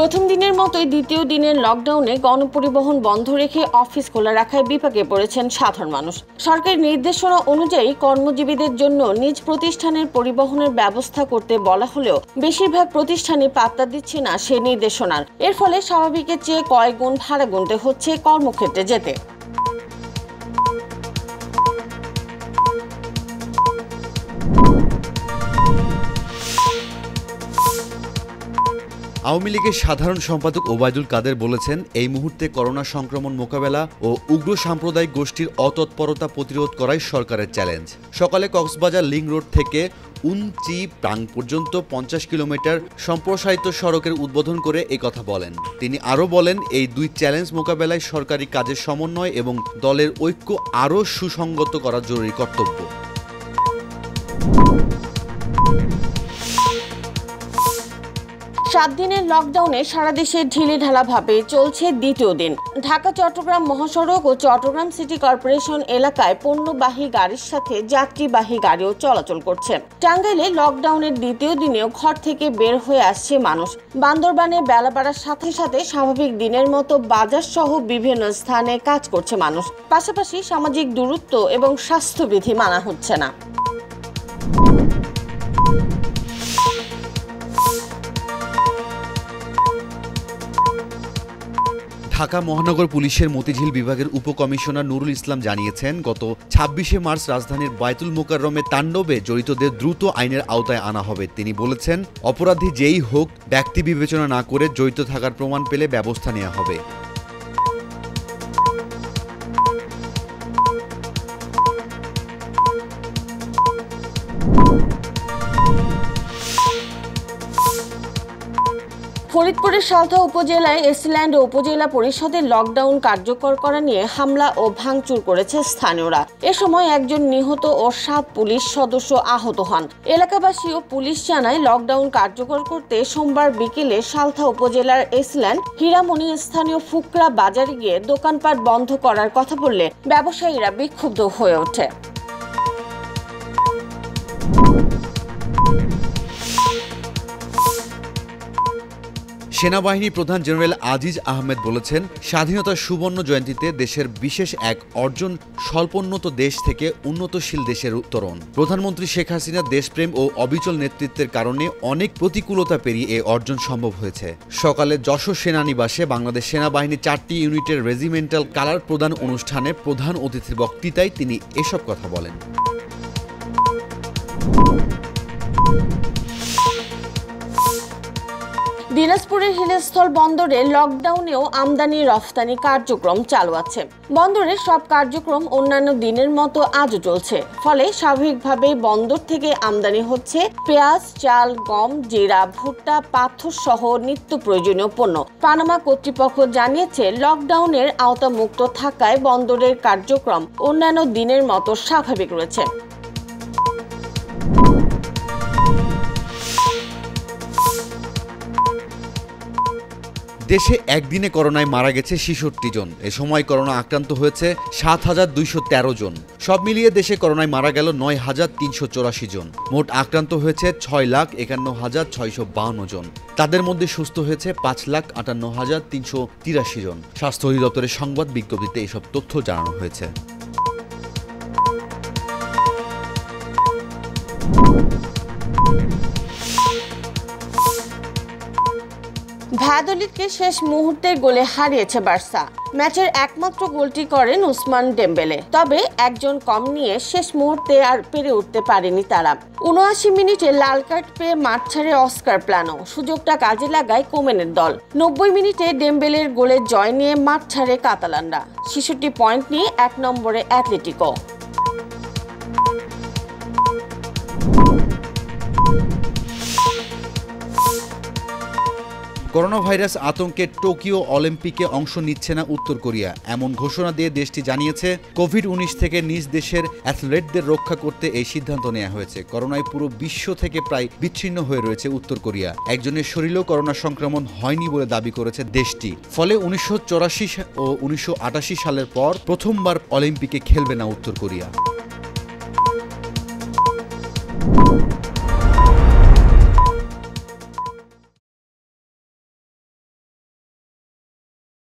প্রথম দিনের মতোই দ্বিতীয় দিনের লকডাউনে গণপরিবহন বন্ধ রেখে অফিস খোলা রাখায় বিপাকে পড়েছেন সাধারণ মানুষ। সরকারের নির্দেশনা অনুযায়ী কর্মজীবীদের জন্য নিজ প্রতিষ্ঠানের পরিবহনের ব্যবস্থা করতে বলা হলেও বেশিরভাগ প্রতিষ্ঠানই পাত্তা দিচ্ছে না সেই নির্দেশনার। এর ফলে স্বাভাবিকের চেয়ে কয়েক গুণ ভাড়া গুনতে হচ্ছে কর্মক্ষেত্রে যেতে। আওয়ামী লীগের সাধারণ সম্পাদক ওবায়দুল কাদের বলেছেন, এই মুহূর্তে করোনা সংক্রমণ মোকাবেলা ও উগ্র সাম্প্রদায়িক গোষ্ঠীর অতৎপরতা প্রতিরোধ করাই সরকারের চ্যালেঞ্জ। সকালে কক্সবাজার লিং রোড থেকে উনচি প্রাং পর্যন্ত 50 কিলোমিটার সম্প্রসারিত সড়কের উদ্বোধন করে এই কথা বলেন। তিনি আরও বলেন, এই দুই চ্যালেঞ্জ মোকাবেলায় সরকারি কাজের সমন্বয় এবং দলের ঐক্য আরও সুসংগত করা জরুরি কর্তব্য। সাত দিনের লকডাউনে সারা দেশে ঢিলেঢালাভাবে চলছে দ্বিতীয় দিন। ঢাকা চট্টগ্রাম মহাসড়ক ও চট্টগ্রাম সিটি কর্পোরেশন এলাকায় পণ্যবাহী গাড়ির সাথে যাত্রীবাহী গাড়িও চলাচল করছে। টাঙ্গাইলে লকডাউনের দ্বিতীয় দিনেও ঘর থেকে বের হয়ে আসছে মানুষ। বান্দরবানে বেলা বাড়ার সাথে সাথে স্বাভাবিক দিনের মতো বাজার সহ বিভিন্ন স্থানে কাজ করছে মানুষ। পাশাপাশি সামাজিক দূরত্ব এবং স্বাস্থ্যবিধি মানা হচ্ছে না। ঢাকা মহানগর পুলিশের মতিঝিল বিভাগের উপকমিশনার নুরুল ইসলাম জানিয়েছেন, গত 26 মার্চ রাজধানীর বায়তুল মোকাররমে তাণ্ডবে জড়িতদের দ্রুত আইনের আওতায় আনা হবে। তিনি বলেছেন, অপরাধী যেই হোক, ব্যক্তি বিবেচনা না করে জড়িত থাকার প্রমাণ পেলে ব্যবস্থা নেওয়া হবে। ফরিদপুরের সালথা উপজেলায় এসল্যান্ড ও উপজেলা পরিষদের লকডাউন কার্যকর করা নিয়ে হামলা ও ভাঙচুর করেছে স্থানীয়রা। এ সময় একজন নিহত ও 7 পুলিশ সদস্য আহত হন। এলাকাবাসী ও পুলিশ জানায়, লকডাউন কার্যকর করতে সোমবার বিকেলে সালথা উপজেলার এসল্যান্ড হীরামণি স্থানীয় ফুকরা বাজারে গিয়ে দোকানপাট বন্ধ করার কথা বললে ব্যবসায়ীরা বিক্ষুব্ধ হয়ে ওঠে। সেনাবাহিনী প্রধান জেনারেল আজিজ আহমেদ বলেছেন, স্বাধীনতার সুবর্ণ জয়ন্তীতে দেশের বিশেষ এক অর্জন স্বল্পোন্নত দেশ থেকে উন্নতশীল দেশের উত্তরণ। প্রধানমন্ত্রী শেখ হাসিনার দেশপ্রেম ও অবিচল নেতৃত্বের কারণে অনেক প্রতিকূলতা পেরিয়ে এ অর্জন সম্ভব হয়েছে। সকালে যশোর সেনানিবাসে বাংলাদেশ সেনাবাহিনীর 4টি ইউনিটের রেজিমেন্টাল কালার প্রদান অনুষ্ঠানে প্রধান অতিথির বক্তৃতায় তিনি এসব কথা বলেন। দিনাজপুরের হিলস্থল বন্দরে লকডাউনেও আমদানি রফতানি কার্যক্রম চালু আছে। বন্দরের সব কার্যক্রম অন্যান্য দিনের মতো আজও চলছে। ফলে স্বাভাবিকভাবেই বন্দর থেকে আমদানি হচ্ছে পেঁয়াজ, চাল, গম, জিরা, ভুট্টা, পাথর সহ নিত্য প্রয়োজনীয় পণ্য। পানামা কর্তৃপক্ষ জানিয়েছে, লকডাউনের আওতামুক্ত থাকায় বন্দরের কার্যক্রম অন্যান্য দিনের মতো স্বাভাবিক রয়েছে। দেশে একদিনে করোনায় মারা গেছে 66 জন। এ সময় করোনা আক্রান্ত হয়েছে 7,213 জন। সব মিলিয়ে দেশে করোনায় মারা গেল 9,384 জন। মোট আক্রান্ত হয়েছে 6,51,652 জন। তাদের মধ্যে সুস্থ হয়েছে 5,58,383 জন। স্বাস্থ্য অধিদপ্তরের সংবাদ বিজ্ঞপ্তিতে এসব তথ্য জানানো হয়েছে। ভায়াদোলিদকে শেষ মুহূর্তের গোলে হারিয়েছে বার্সা। ম্যাচের একমাত্র গোলটি করেন উসমান ডেম্বেলে। তবে একজন কম নিয়ে শেষ মুহূর্তে আর পেরে উঠতে পারেনি তারা। 79 মিনিটে লাল কার্ড পেয়ে মাঠ ছাড়ে অস্কার প্লানো। সুযোগটা কাজে লাগায় কোমেনের দল। 90 মিনিটে ডেম্বেলের গোলে জয় নিয়ে মাঠ ছাড়ে কাতালানরা। 66 পয়েন্ট নিয়ে 1 নম্বরে অ্যাটলেটিকো। করোনা ভাইরাস আতঙ্কে টোকিও অলিম্পিকে অংশ নিচ্ছে না উত্তর কোরিয়া, এমন ঘোষণা দিয়ে দেশটি জানিয়েছে, কোভিড-19 থেকে নিজ দেশের অ্যাথলেটদের রক্ষা করতে এই সিদ্ধান্ত নেওয়া হয়েছে। করোনায় পুরো বিশ্ব থেকে প্রায় বিচ্ছিন্ন হয়ে রয়েছে উত্তর কোরিয়া। একজনের শরীরেও করোনা সংক্রমণ হয়নি বলে দাবি করেছে দেশটি। ফলে 1984 ও 1988 সালের পর প্রথমবার অলিম্পিকে খেলবে না উত্তর কোরিয়া।